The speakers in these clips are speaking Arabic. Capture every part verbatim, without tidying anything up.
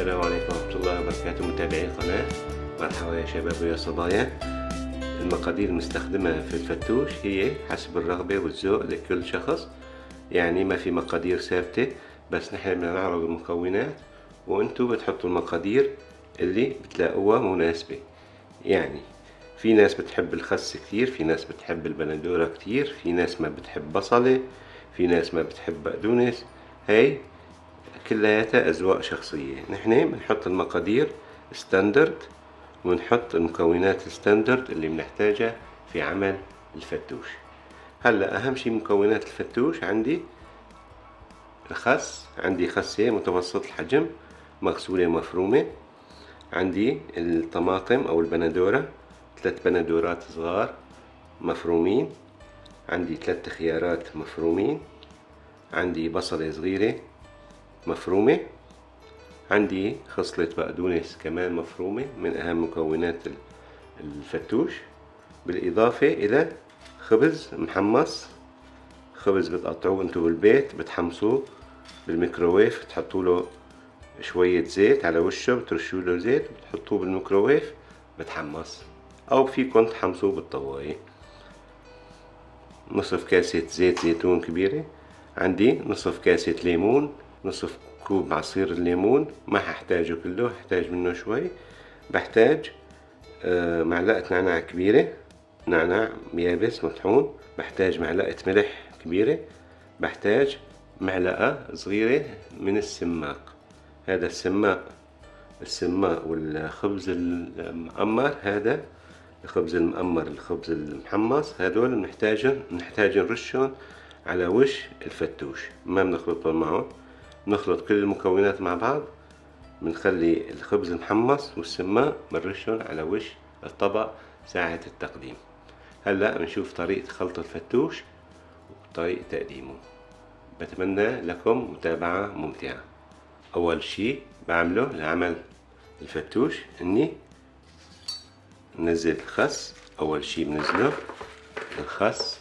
السلام عليكم ورحمة الله وبركاته متابعي القناة. مرحبا يا شباب ويا صبايا. المقادير المستخدمة في الفتوش هي حسب الرغبة والذوق لكل شخص، يعني ما في مقادير ثابتة، بس نحن بنعرض المكونات وانتو بتحطوا المقادير اللي بتلاقوها مناسبة. يعني في ناس بتحب الخس كتير، في ناس بتحب البندورة كتير، في ناس ما بتحب بصلة، في ناس ما بتحب بقدونس. هاي كلياتها أذواق شخصية. نحن بنحط المقادير ستاندرد ونحط المكونات ستاندرد اللي بنحتاجها في عمل الفتوش. هلا أهم شي مكونات الفتوش، عندي الخس، عندي خسة متوسط الحجم مغسولة ومفرومة، عندي الطماطم أو البندورة، ثلاث بندورات صغار مفرومين، عندي ثلاث خيارات مفرومين، عندي بصلة صغيرة مفرومة، عندي خصلة بقدونس كمان مفرومة من أهم مكونات الفتوش، بالإضافة إلى خبز محمص. خبز بتقطعوه انتو بالبيت، بتحمصوه بالميكروويف، تحطوا له شوية زيت على وشه، بترشوا له زيت وبتحطوه بالميكروويف بتحمص، أو فيكن تحمصوه بالطواية. نصف كاسة زيت زيتون كبيرة، عندي نصف كاسة ليمون، نصف كوب عصير الليمون، ما هحتاجه كله، هحتاج منه شوي. بحتاج معلقة نعناع كبيرة، نعناع يابس مطحون، بحتاج معلقة ملح كبيرة، بحتاج معلقة صغيرة من السماق. هذا السماق، السماق والخبز المأمر، هذا الخبز المأمر الخبز المحمص، هذول بنحتاجهم بنحتاج نرشهم على وش الفتوش، ما بنخلطهم معهم. نخلط كل المكونات مع بعض، بنخلي الخبز المحمص والسماق بنرشهم على وش الطبق ساعة التقديم. هلا بنشوف طريقة خلط الفتوش وطريقة تقديمه. بتمنى لكم متابعة ممتعة. أول شي بعمله لعمل الفتوش إني ننزل الخس. أول شي بنزله الخس،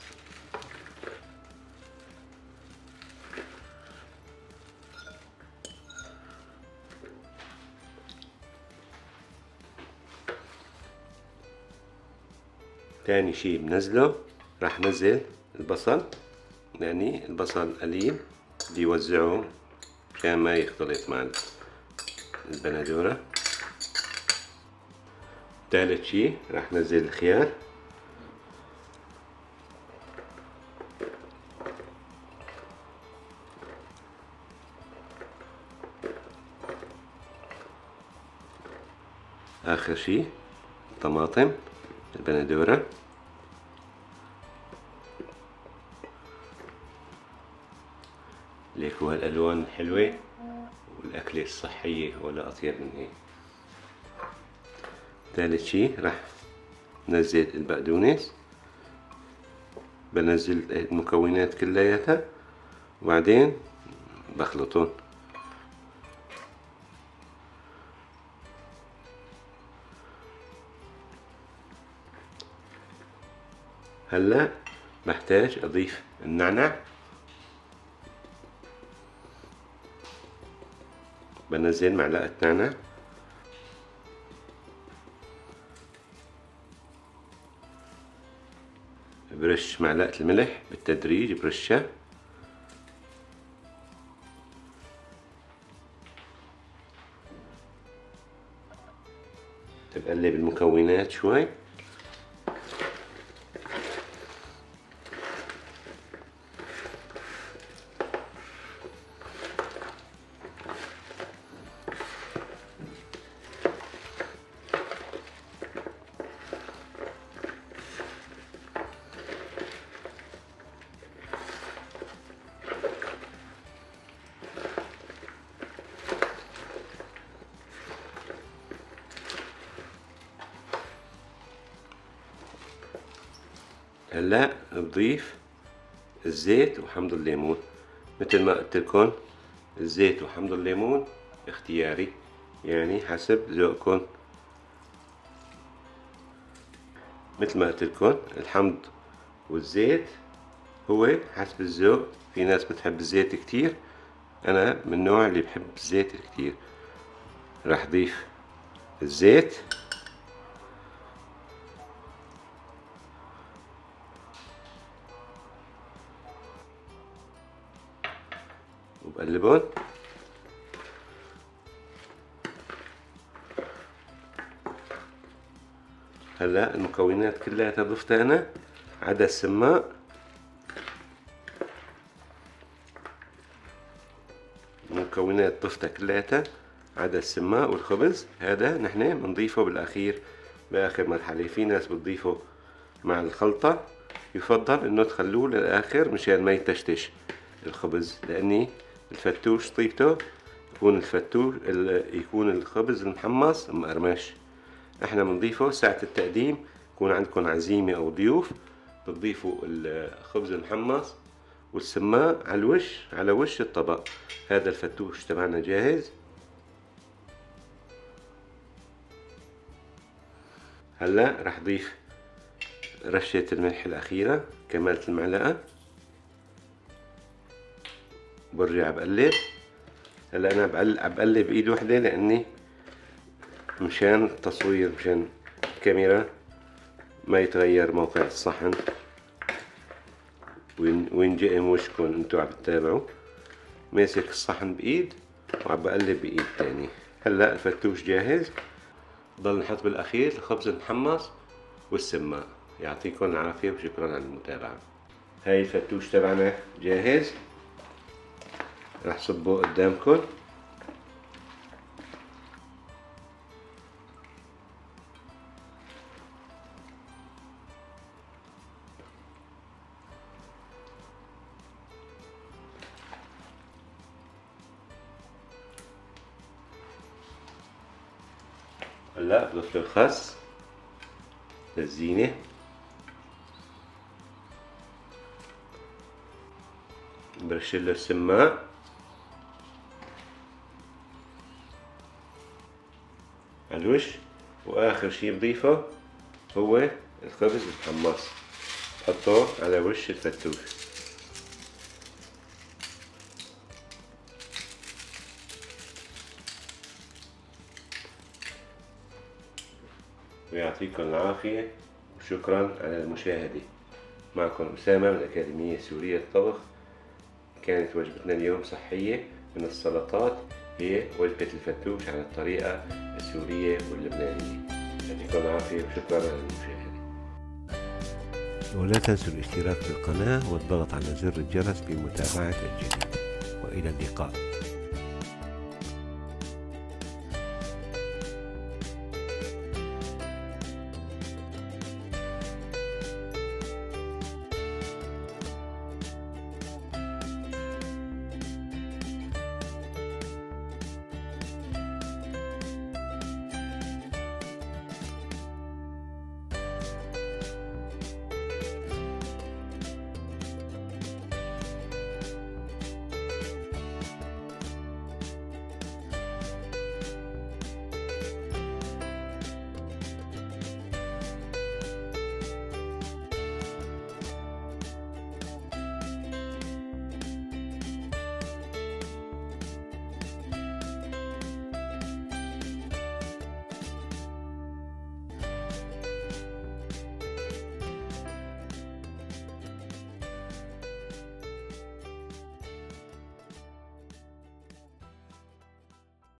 تاني شي بنزله راح نزل البصل، يعني البصل قليل بدي وزعه مشان ما يختلط مع البندورة. تالت شي راح نزل الخيار، آخر شي طماطم، البندورة، ليكو هالألوان الحلوة والأكلة الصحية ولا أطيب من هيك. ثالث شي راح نزل البقدونس، بنزل المكونات كلياتها وبعدين بخلطهم. هلا بحتاج اضيف النعنع، بنزل معلقة نعنع، برش معلقة الملح بالتدريج، برشها بقلب المكونات شوي. هلا بضيف الزيت وحمض الليمون، مثل ما قلتلكن الزيت وحمض الليمون اختياري، يعني حسب ذوقكن. مثل ما قلتلكن الحمض والزيت هو حسب الذوق، في ناس بتحب الزيت كتير، انا من النوع اللي بحب الزيت كتير، راح اضيف الزيت وبقلبهم. هلا المكونات كلها ضفتها انا عدا السماق، المكونات ضفتها كلها عدا السماق والخبز. هذا نحن بنضيفه بالاخير باخر مرحله. في ناس بتضيفه مع الخلطه، يفضل انه تخلوه للاخر مشان ما يتشتش الخبز، لاني الفتوش طيبته يكون الفتوش يكون الخبز المحمص مقرمش. احنا بنضيفه ساعة التقديم، يكون عندكم عزيمة او ضيوف بتضيفوا الخبز المحمص والسماق على الوش على وش الطبق. هذا الفتوش تبعنا جاهز. هلا رح ضيف رشة الملح الأخيرة كمالة المعلقة، برجع بقلب. هلا انا بقلب بايد وحدة لاني مشان التصوير، مشان الكاميرا ما يتغير موقع الصحن وينجئم وشكم انتو عم تتابعوا. ماسك الصحن بايد وعم بقلب بايد تاني. هلا الفتوش جاهز، ضل نحط بالاخير الخبز المحمص والسماق. يعطيكم العافية وشكرا على المتابعة. هاي الفتوش تبعنا جاهز، رح صبه قدامكم. هلا بضيف له الخس للزينة، برشله له السماق، على الوش، واخر شي بضيفه هو الخبز المحمص، بحطه على وش الفتوش. ويعطيكم العافية وشكرا على المشاهدة. معكم أسامة من الأكاديمية السورية للطبخ. كانت وجبتنا اليوم صحية من السلطات، هي وجبة الفتوش على الطريقة السورية واللبنانية. يعطيكم العافية وشكرا على المشاهدة، ولا تنسوا الاشتراك في القناة والضغط على زر الجرس لمتابعة الجديد، وإلى اللقاء.